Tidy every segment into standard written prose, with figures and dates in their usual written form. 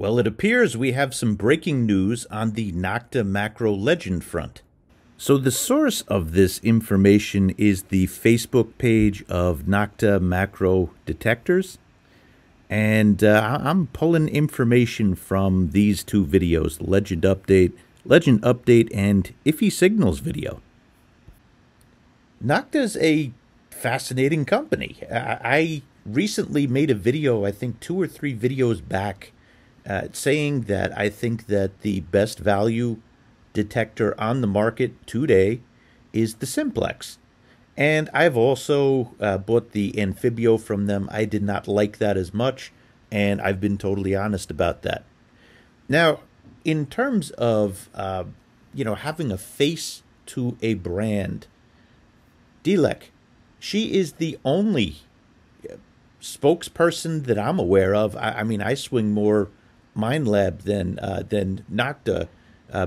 Well, it appears we have some breaking news on the Nokta Makro Legend front. So the source of this information is the Facebook page of Nokta Makro Detectors. And I'm pulling information from these two videos, Legend Update and Iffy Signals video. Nokta's a fascinating company. I recently made a video, I think 2 or 3 videos back, saying that I think that the best value detector on the market today is the Simplex. And I've also bought the Amphibio from them. I did not like that as much, and I've been totally honest about that. Now, in terms of, having a face to a brand, Dilek, she is the only spokesperson that I'm aware of. I mean, I swing more Minelab than Nokta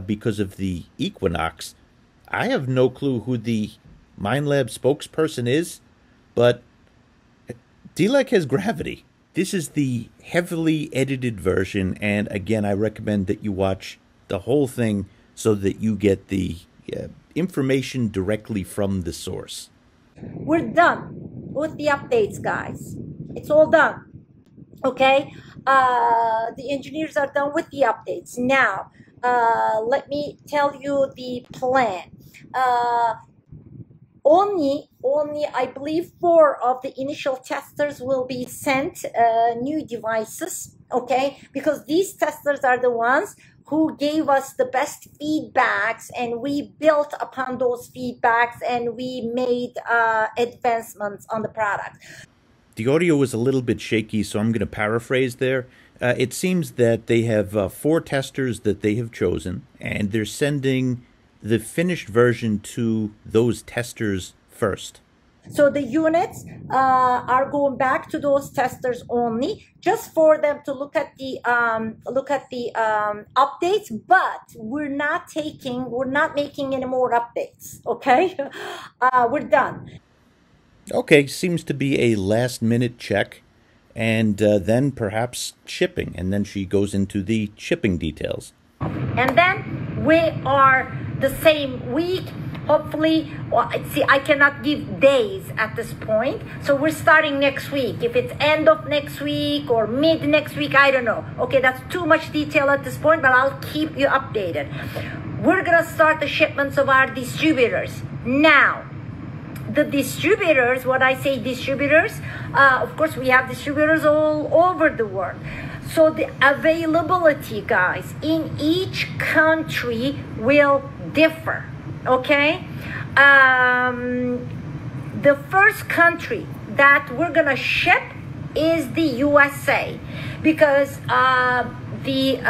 because of the Equinox. I have no clue who the Minelab spokesperson is, but Dilek has gravity. This is the heavily edited version, and again, I recommend that you watch the whole thing so that you get the information directly from the source. We're done with the updates, guys. It's all done, okay? The engineers are done with the updates. Now, let me tell you the plan. Only I believe 4 of the initial testers will be sent new devices, okay? Because these testers are the ones who gave us the best feedbacks, and we built upon those feedbacks, and we made advancements on the product. The audio was a little bit shaky, so I'm going to paraphrase there. It seems that they have 4 testers that they have chosen, and they're sending the finished version to those testers first. So the units are going back to those testers only, just for them to look at the updates. But we're not making any more updates. Okay, we're done. Okay, seems to be a last-minute check, and then perhaps shipping, and then she goes into the shipping details. And then we are the same week. Hopefully, well, see, I cannot give days at this point. So we're starting next week. If it's end of next week or mid next week, I don't know. Okay, that's too much detail at this point, but I'll keep you updated. We're gonna start the shipments of our distributors. Now, the distributors, what I say distributors, of course we have distributors all over the world. So the availability, guys, in each country will differ. Okay, the first country that we're gonna ship is the USA, because we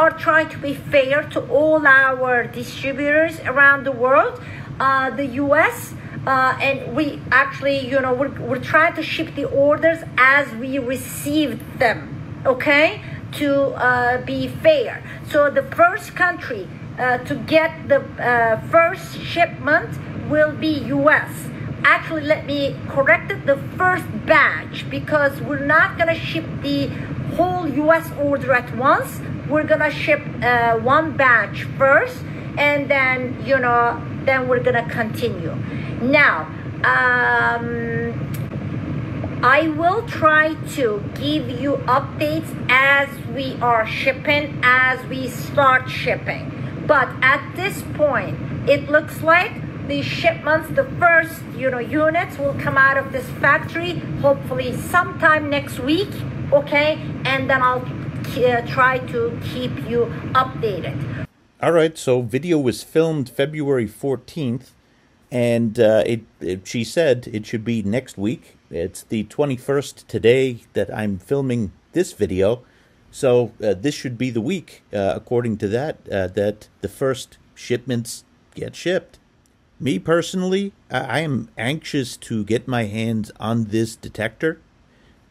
are trying to be fair to all our distributors around the world. The US, and we actually, we're trying to ship the orders as we received them, okay, to be fair. So the first country to get the first shipment will be US. Actually, let me correct it, the first batch, because we're not gonna ship the whole US order at once. We're gonna ship one batch first, and then, then we're gonna continue. Now, I will try to give you updates as we are shipping, as we start shipping. But at this point, it looks like the shipments, the first, units will come out of this factory, hopefully sometime next week, okay? And then I'll try to keep you updated. All right, so video was filmed February 14th, and she said it should be next week. It's the 21st today that I'm filming this video. So this should be the week, according to that, that the first shipments get shipped. Me personally, I am anxious to get my hands on this detector,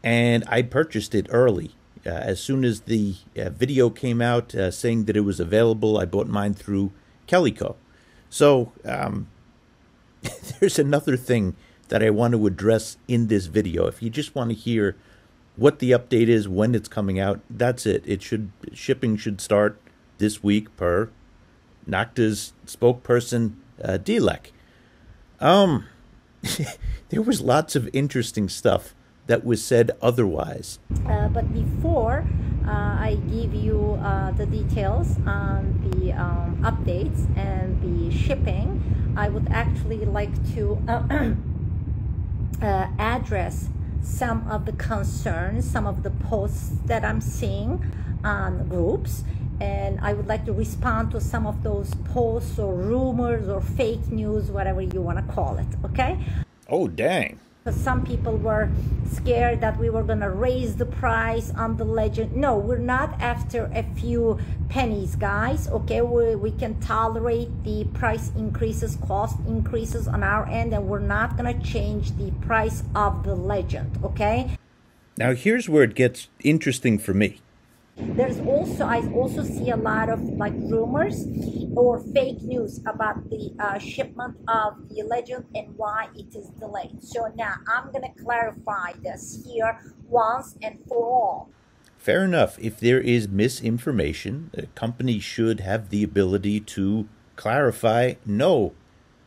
and I purchased it early. As soon as the video came out saying that it was available, I bought mine through Kellyco. So there's another thing that I want to address in this video. If you just want to hear what the update is, when it's coming out. That's it. It should, shipping should start this week per Nokta's spokesperson, Dilek. There was lots of interesting stuff that was said otherwise. But before I give you the details on the updates and the shipping, I would actually like to address some of the concerns, some of the posts that I'm seeing on groups, and I would like to respond to some of those posts or rumors or fake news, whatever you want to call it, okay? Oh, dang. Because some people were scared that we were going to raise the price on the Legend. No, we're not after a few pennies, guys, okay? We can tolerate the price increases, cost increases on our end, and we're not going to change the price of the Legend, okay? Now, here's where it gets interesting for me. I also see a lot of like rumors or fake news about the shipment of the Legend and why it is delayed. So now I'm gonna clarify this here once and for all. Fair enough. If there is misinformation, the company should have the ability to clarify, no,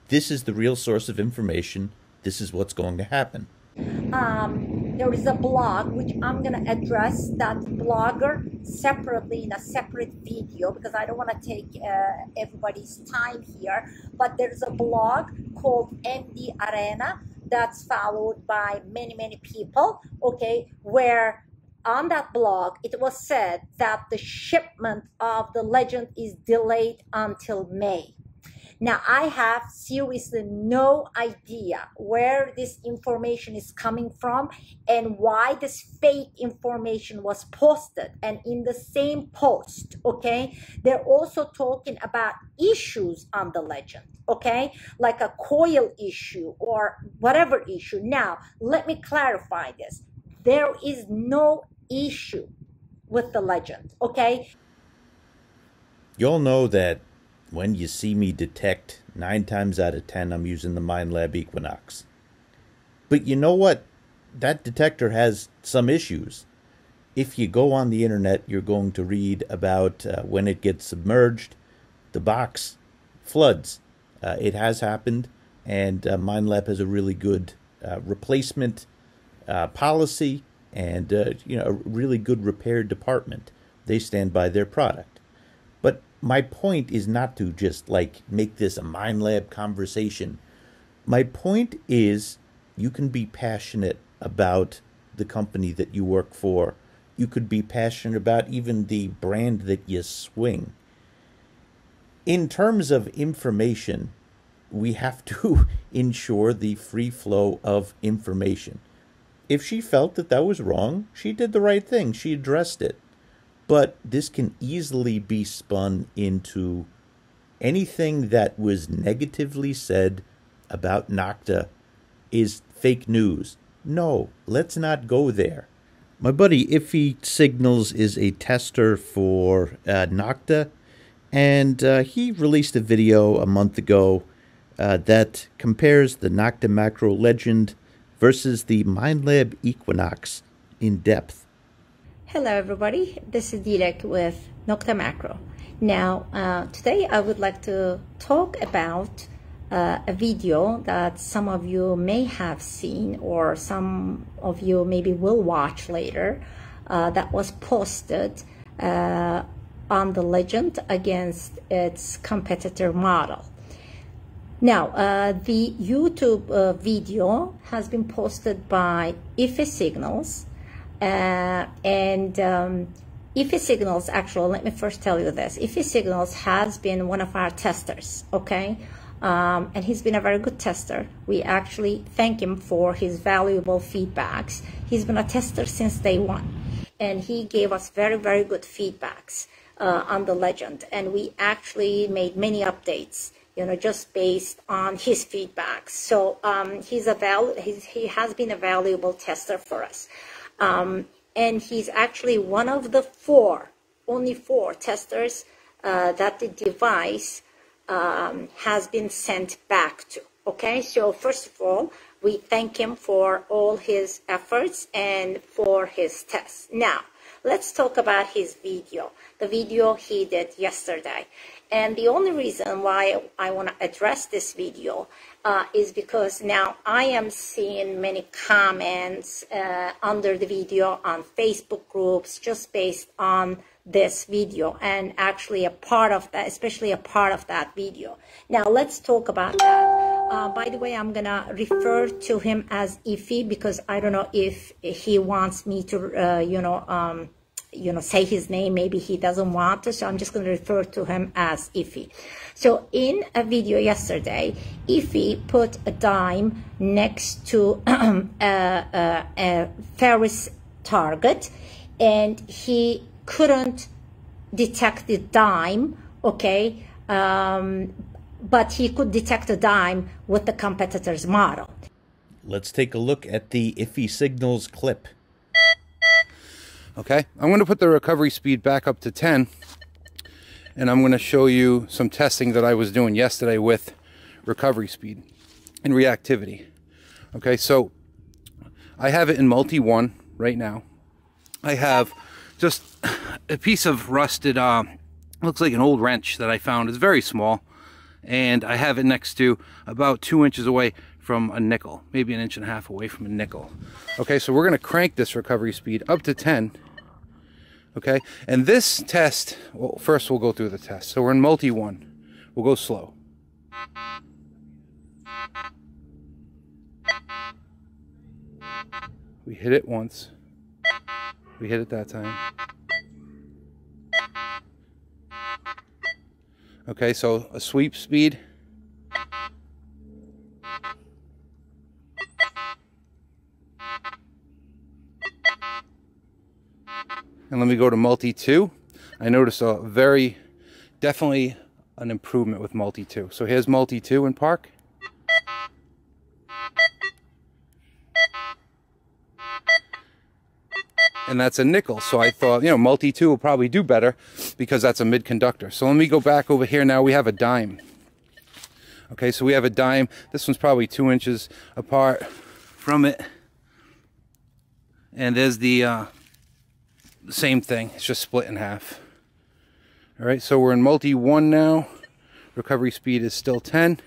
this is the real source of information, this is what's going to happen. There is a blog, which I'm going to address that blogger separately in a separate video, because I don't want to take everybody's time here. But there's a blog called MD Arena that's followed by many, many people, okay, where on that blog it was said that the shipment of the Legend is delayed until May. Now, I have seriously no idea where this information is coming from and why this fake information was posted. And in the same post, okay, they're also talking about issues on the Legend, okay, like a coil issue or whatever issue. Now, let me clarify this. There is no issue with the Legend, okay? Y'all know that when you see me detect, 9 times out of 10, I'm using the Minelab Equinox. But you know what? That detector has some issues. If you go on the internet, you're going to read about when it gets submerged, the box floods. It has happened, and Minelab has a really good replacement policy and you know, a really good repair department. They stand by their product. But my point is not to just like make this a Minelab conversation. My point is you can be passionate about the company that you work for. You could be passionate about even the brand that you swing. In terms of information, we have to ensure the free flow of information. If she felt that that was wrong, she did the right thing. She addressed it. But this can easily be spun into anything that was negatively said about Nokta is fake news. No, let's not go there. My buddy Iffy Signals is a tester for Nokta, and he released a video a month ago that compares the Nokta Makro Legend versus the Minelab Equinox in depth. Hello everybody, this is Dilek with Nokta Makro. Now, today I would like to talk about a video that some of you may have seen or some of you maybe will watch later that was posted on the Legend against its competitor model. Now, the YouTube video has been posted by Iffy Signals. Iffy Signals, actually, let me first tell you this. Iffy Signals has been one of our testers, okay? And he's been a very good tester. We actually thank him for his valuable feedbacks. He's been a tester since day one. And he gave us very, very good feedbacks on the Legend. And we actually made many updates, you know, just based on his feedbacks. So he has been a valuable tester for us. And he's actually one of the only four testers that the device has been sent back to. Okay, so first of all, We thank him for all his efforts and for his tests. Now, let's talk about his video, the video he did yesterday. And the only reason why I want to address this video is because now I am seeing many comments under the video on Facebook groups just based on this video, and actually a part of that, especially a part of that video. Now let's talk about that. By the way, I'm gonna refer to him as Iffy because I don't know if he wants me to, say his name. Maybe he doesn't want to, so I'm just gonna refer to him as Iffy. So in a video yesterday, Iffy put a dime next to a ferrous target, and he couldn't detect the dime. Okay. But he could detect a dime with the competitor's model. Let's take a look at the Iffy Signals clip. Okay, I'm going to put the recovery speed back up to 10, and I'm going to show you some testing that I was doing yesterday with recovery speed and reactivity. Okay, so I have it in multi-1 right now. I have just a piece of rusted, looks like an old wrench that I found. It's very small. And I have it next to about 2 inches away from a nickel, maybe 1.5 inches away from a nickel. Okay, so we're gonna crank this recovery speed up to 10, okay? And this test, well, first we'll go through the test. So we're in multi-1, we'll go slow. We hit it once, we hit it that time. Okay, so a sweep speed. And let me go to multi-2. I noticed a very, definitely an improvement with multi-2. So here's multi-2 in park. And that's a nickel, so I thought, you know, multi-2 will probably do better because that's a mid-conductor. So let me go back over here. Now we have a dime. Okay, so we have a dime. This one's probably 2 inches apart from it. And there's the same thing. It's just split in half. All right, so we're in multi-1 now. Recovery speed is still 10.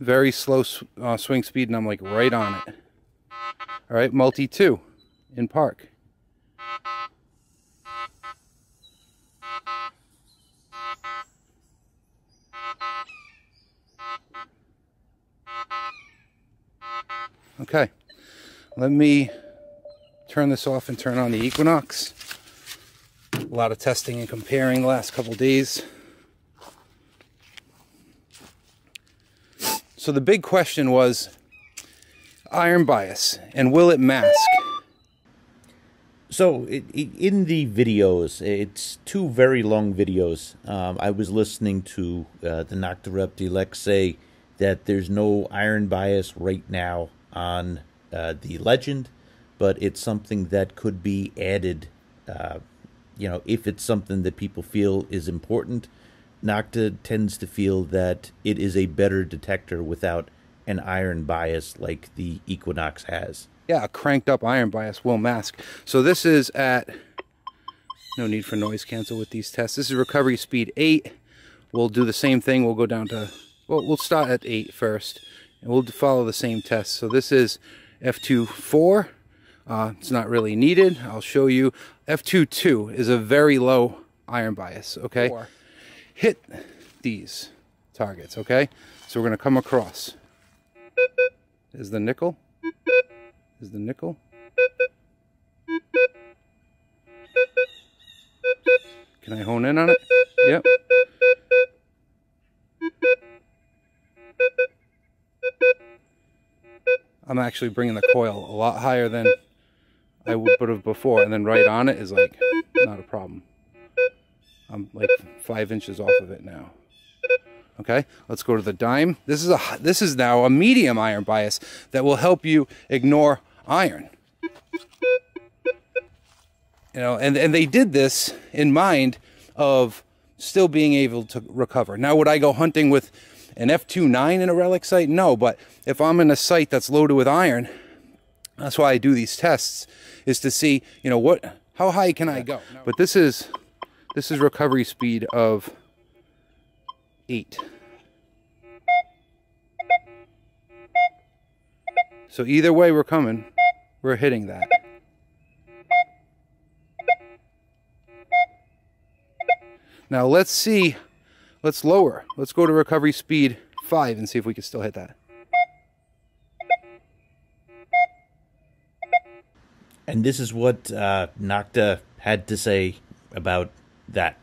Very slow swing speed, and I'm like right on it. All right, multi-2 in park. Okay, let me turn this off and turn on the Equinox. A lot of testing and comparing the last couple days. So the big question was iron bias and will it mask? So in the videos, it's two very long videos. I was listening to the Nokta Rep Dilek say that there's no iron bias right now on the Legend, but it's something that could be added, if it's something that people feel is important. Nokta tends to feel that it is a better detector without an iron bias like the Equinox has. Yeah, a cranked up iron bias will mask. So this is at, no need for noise cancel with these tests. This is recovery speed 8. We'll do the same thing. We'll go down to, well, we'll start at 8 first. And we'll follow the same test. So this is F2.4. It's not really needed. I'll show you. F2.2 is a very low iron bias, okay? 4. Hit these targets, okay? So we're gonna come across. There's the nickel. There's the nickel. Can I hone in on it? Yep. I'm actually bringing the coil a lot higher than I would have before, and then right on it is like, not a problem. I'm like 5 inches off of it now. Okay, let's go to the dime. This is now a medium iron bias that will help you ignore iron. You know, and they did this in mind of still being able to recover. Now, would I go hunting with an F29 in a relic site? No, but if I'm in a site that's loaded with iron, that's why I do these tests, is to see, you know, what, how high can I go? But this is recovery speed of 8. So either way we're coming, we're hitting that. Now let's see, let's lower. Let's go to recovery speed 5 and see if we can still hit that. And this is what Nokta had to say about that.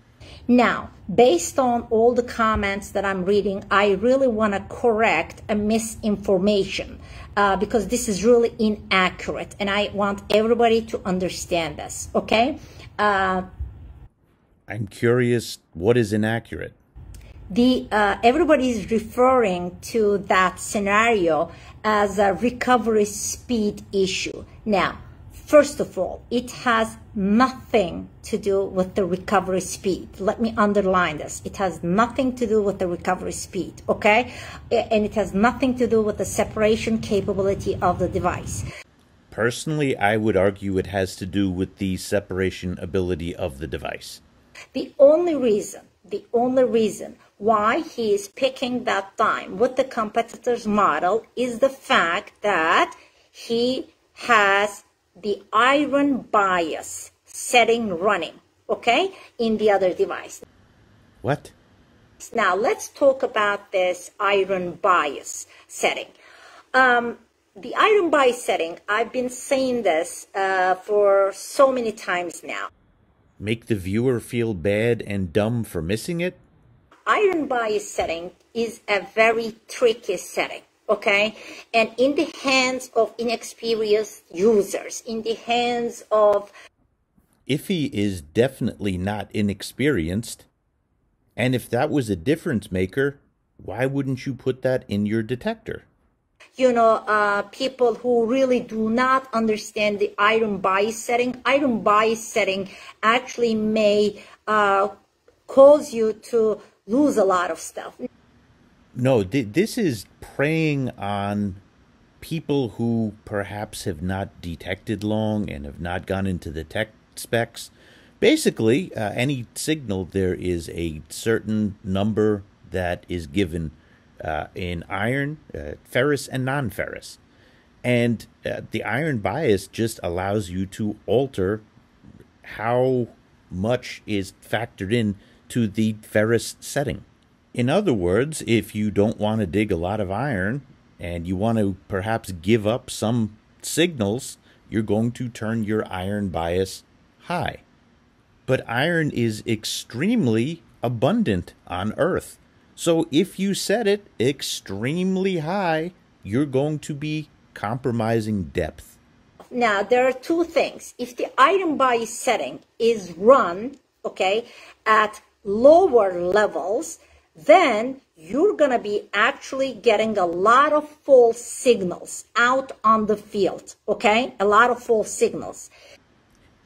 Now, based on all the comments that I'm reading, I really want to correct a misinformation because this is really inaccurate, and I want everybody to understand this, okay? I'm curious, what is inaccurate? Everybody's referring to that scenario as a recovery speed issue. Now, first of all, it has nothing to do with the recovery speed. Let me underline this. It has nothing to do with the recovery speed, okay? And it has nothing to do with the separation capability of the device. Personally, I would argue it has to do with the separation ability of the device. The only reason why he is picking that time with the competitor's model is the fact that he has the iron bias setting running, okay, in the other device. What? Now let's talk about this iron bias setting. The iron bias setting, I've been saying this for so many times now. Make the viewer feel bad and dumb for missing it? Iron bias setting is a very tricky setting. Okay, and in the hands of inexperienced users, in the hands of... Iffy is definitely not inexperienced. And if that was a difference maker, why wouldn't you put that in your detector? You know, people who really do not understand the iron bias setting. Iron bias setting actually may cause you to lose a lot of stuff. No, this is preying on people who perhaps have not detected long and have not gone into the tech specs. Basically, any signal, there is a certain number that is given in iron, ferrous and non-ferrous. And the iron bias just allows you to alter how much is factored in to the ferrous setting. In other words, if you don't want to dig a lot of iron and you want to perhaps give up some signals, you're going to turn your iron bias high. But iron is extremely abundant on Earth. So if you set it extremely high, you're going to be compromising depth. Now, there are two things. If the iron bias setting is run, okay, at lower levels, then you're going to be actually getting a lot of false signals out on the field, okay? A lot of false signals.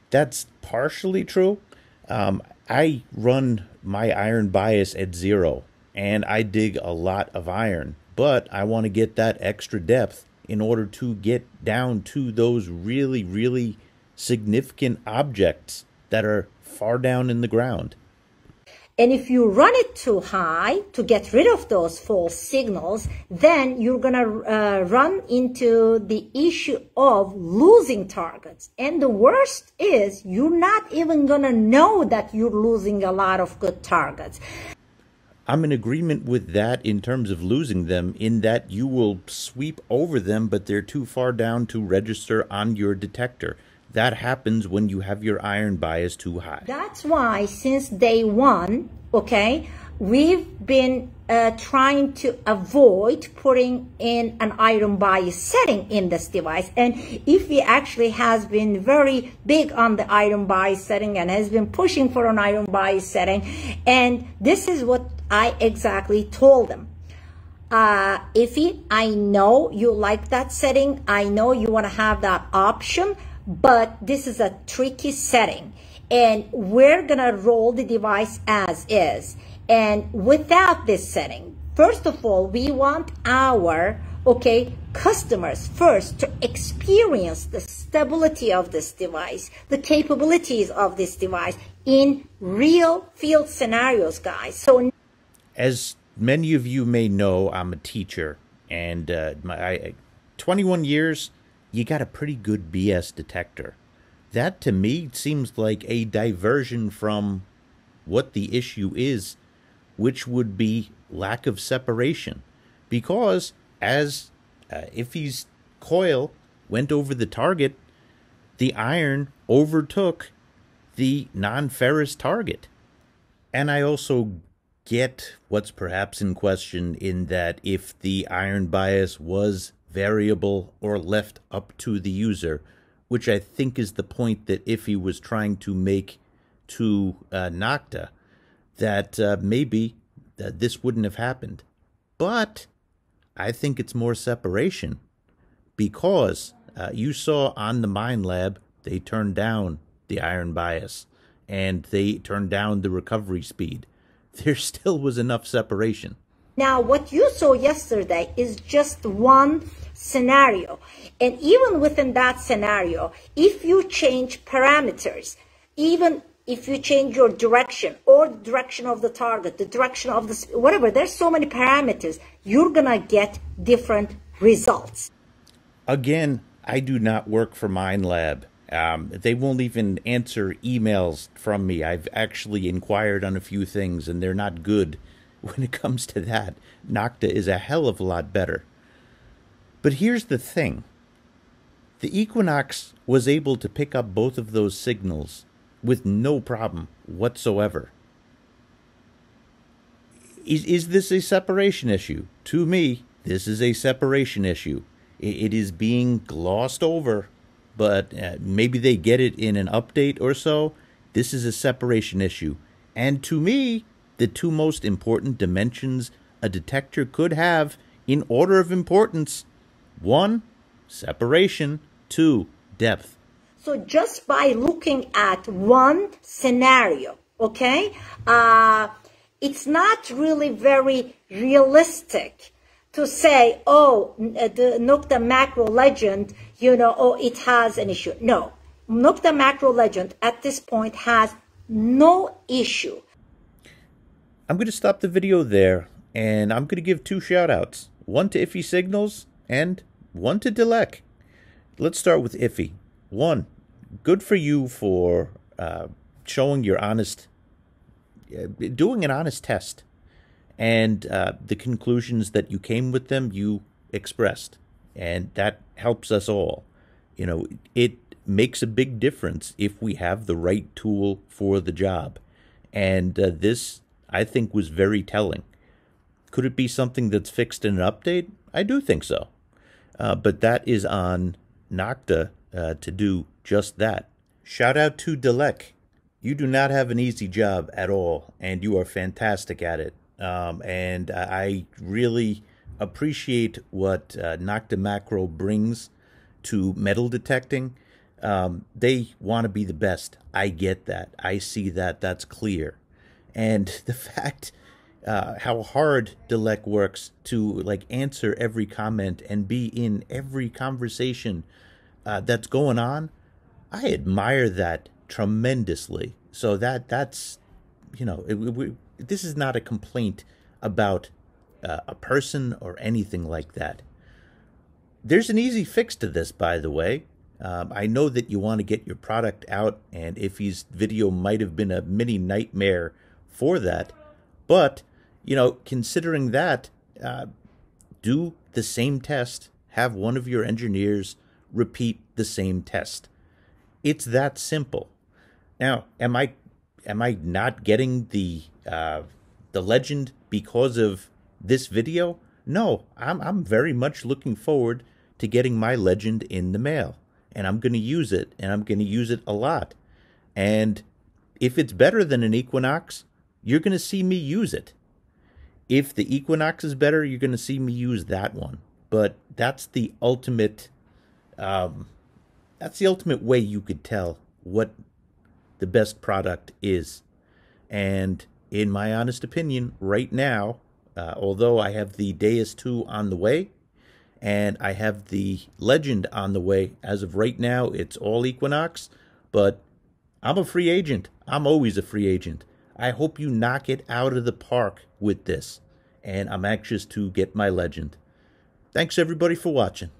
That's partially true. I run my iron bias at 0, and I dig a lot of iron, but I want to get that extra depth in order to get down to those really, really significant objects that are far down in the ground. And if you run it too high to get rid of those false signals, then you're going to run into the issue of losing targets. And the worst is you're not even going to know that you're losing a lot of good targets. I'm in agreement with that in terms of losing them, in that you will sweep over them, but they're too far down to register on your detector. That happens when you have your iron bias too high. That's why since day one, okay, we've been trying to avoid putting in an iron bias setting in this device. And Iffy actually has been very big on the iron bias setting and has been pushing for an iron bias setting. And this is what I exactly told them. Iffy, I know you like that setting. I know you want to have that option. but this is a tricky setting, and we're gonna roll the device as is. And without this setting, first of all, we want our customers first to experience the stability of this device, the capabilities of this device in real field scenarios, guys. So as many of you may know, I'm a teacher, and 21 years, you got a pretty good BS detector. That to me seems like a diversion from what the issue is, which would be lack of separation. Because as Iffy's coil went over the target, the iron overtook the non-ferrous target. And I also get what's perhaps in question, in that if the iron bias was variable or left up to the user, which I think is the point that Iffy was trying to make to Nokta, that maybe that this wouldn't have happened. But I think it's more separation, because you saw on the Minelab, they turned down the iron bias and they turned down the recovery speed. There still was enough separation. Now, what you saw yesterday is just one scenario. And even within that scenario, if you change parameters, even if you change your direction or the direction of the target, the direction of the, whatever, there's so many parameters, you're gonna get different results. Again, I do not work for Minelab. They won't even answer emails from me. I've actually inquired on a few things, and they're not good when it comes to that. Nokta is a hell of a lot better. But here's the thing. The Equinox was able to pick up both of those signals with no problem whatsoever. Is this a separation issue? To me, this is a separation issue. It is being glossed over, but maybe they get it in an update or so. This is a separation issue. And to me, the two most important dimensions a detector could have in order of importance: 1, separation, 2, depth. So just by looking at one scenario, it's not really very realistic to say, oh, the Nokta Makro Legend, it has an issue. No, Nokta Makro Legend at this point has no issue. I'm going to stop the video there, and I'm going to give 2 shout-outs. One to Iffy Signals and one to Dilek. Let's start with Iffy. 1. Good for you for showing your honest, doing an honest test, and the conclusions that you came with them, you expressed, and that helps us all. You know, it makes a big difference if we have the right tool for the job, and this, I think, was very telling. Could it be something that's fixed in an update? I do think so, but that is on Nokta to do just that. Shout out to Dilek. You do not have an easy job at all, and you are fantastic at it. And I really appreciate what Nokta Makro brings to metal detecting. They want to be the best. I get that. I see that. That's clear. And the fact how hard Dilek works to answer every comment and be in every conversation that's going on, I admire that tremendously. So that's, this is not a complaint about a person or anything like that. There's an easy fix to this, by the way. I know that you want to get your product out, and Iffy's video might have been a mini nightmare for that. But, considering that, do the same test. Have one of your engineers repeat the same test. It's that simple. Now, am I not getting the legend because of this video? No, I'm very much looking forward to getting my legend in the mail, and I'm going to use it, and I'm going to use it a lot. And if it's better than an Equinox, you're going to see me use it. If the Equinox is better, you're going to see me use that one. But that's the ultimate That's the ultimate way you could tell what the best product is. And in my honest opinion, right now, although I have the Deus 2 on the way, and I have the Legend on the way, as of right now, it's all Equinox, but I'm a free agent. I'm always a free agent. I hope you knock it out of the park with this, and I'm anxious to get my Legend. Thanks, everybody, for watching.